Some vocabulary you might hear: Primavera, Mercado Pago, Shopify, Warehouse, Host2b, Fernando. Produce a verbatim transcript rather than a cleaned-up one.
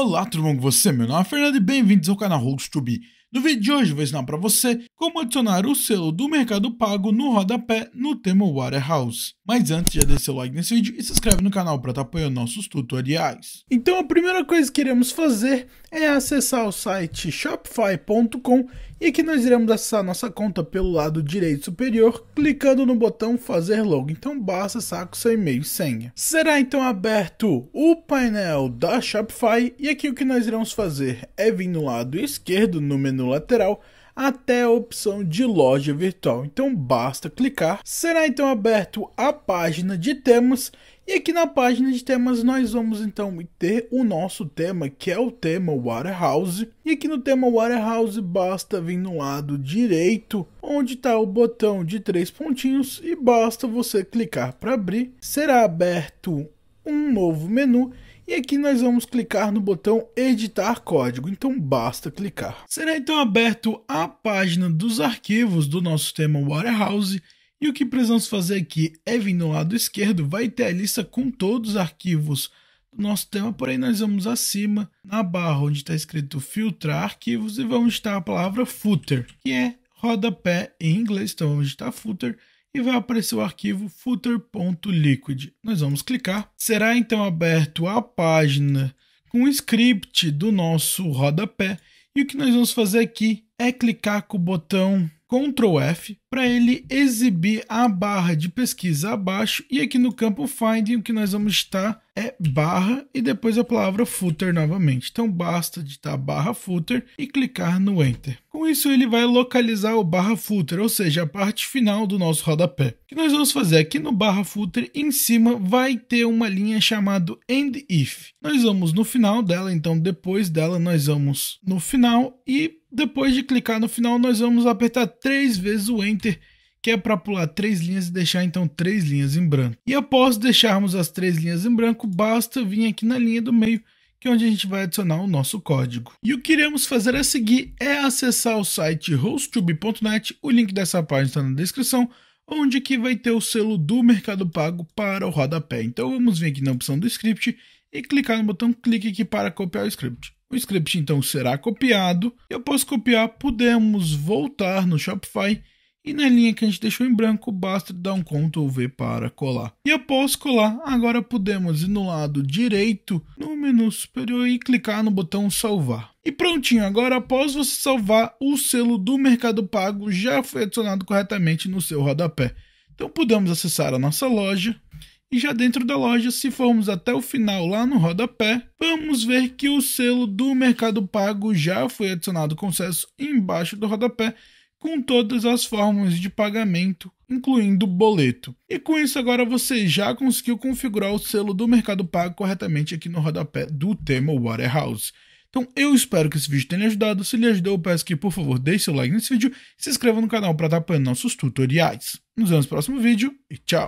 Olá, tudo bom com você? Meu nome é Fernando e bem-vindos ao canal Host to B. No vídeo de hoje eu vou ensinar para você como adicionar o selo do Mercado Pago no rodapé no tema Warehouse. Mas antes, já deixa seu like nesse vídeo e se inscreve no canal para estar apoiando nossos tutoriais. Então a primeira coisa que iremos fazer é acessar o site shopify ponto com e aqui nós iremos acessar nossa conta pelo lado direito superior, clicando no botão fazer login. Então basta acessar com seu e-mail e senha. Será então aberto o painel da Shopify e aqui o que nós iremos fazer é vir no lado esquerdo no menu lateral até a opção de loja virtual, então basta clicar. Será então aberto a página de temas e aqui na página de temas nós vamos então ter o nosso tema, que é o tema Warehouse, e aqui no tema Warehouse basta vir no lado direito onde está o botão de três pontinhos e basta você clicar para abrir. Será aberto um novo menu e aqui nós vamos clicar no botão editar código, então basta clicar. Será então aberto a página dos arquivos do nosso tema Warehouse e o que precisamos fazer aqui é vir no lado esquerdo, vai ter a lista com todos os arquivos do nosso tema, porém nós vamos acima na barra onde está escrito filtrar arquivos e vamos digitar a palavra footer, que é rodapé em inglês, então vamos digitar footer e vai aparecer o arquivo footer ponto liquid. Nós vamos clicar. Será então aberto a página com o script do nosso rodapé e o que nós vamos fazer aqui é clicar com o botão control F para ele exibir a barra de pesquisa abaixo e aqui no campo Find o que nós vamos digitar é barra e depois a palavra footer novamente. Então basta digitar barra footer e clicar no Enter. Com isso ele vai localizar o barra footer, ou seja, a parte final do nosso rodapé. O que nós vamos fazer aqui no barra footer em cima vai ter uma linha chamada End If. Nós vamos no final dela, então depois dela nós vamos no final e depois de clicar no final, nós vamos apertar três vezes o Enter, que é para pular três linhas e deixar então três linhas em branco. E após deixarmos as três linhas em branco, basta vir aqui na linha do meio, que é onde a gente vai adicionar o nosso código. E o que iremos fazer a seguir é acessar o site host to b ponto net, o link dessa página está na descrição, onde aqui vai ter o selo do Mercado Pago para o rodapé. Então vamos vir aqui na opção do script e clicar no botão clique aqui para copiar o script. O script então será copiado e após copiar podemos voltar no Shopify e na linha que a gente deixou em branco basta dar um control V para colar. E após colar agora podemos ir no lado direito no menu superior e clicar no botão salvar. E prontinho, agora após você salvar o selo do Mercado Pago já foi adicionado corretamente no seu rodapé. Então podemos acessar a nossa loja. E já dentro da loja, se formos até o final lá no rodapé, vamos ver que o selo do Mercado Pago já foi adicionado com sucesso embaixo do rodapé, com todas as formas de pagamento, incluindo boleto. E com isso agora você já conseguiu configurar o selo do Mercado Pago corretamente aqui no rodapé do tema Warehouse. Então eu espero que esse vídeo tenha lhe ajudado, se lhe ajudou eu peço que por favor deixe seu like nesse vídeo, se inscreva no canal para estar apoiando nossos tutoriais. Nos vemos no próximo vídeo e tchau!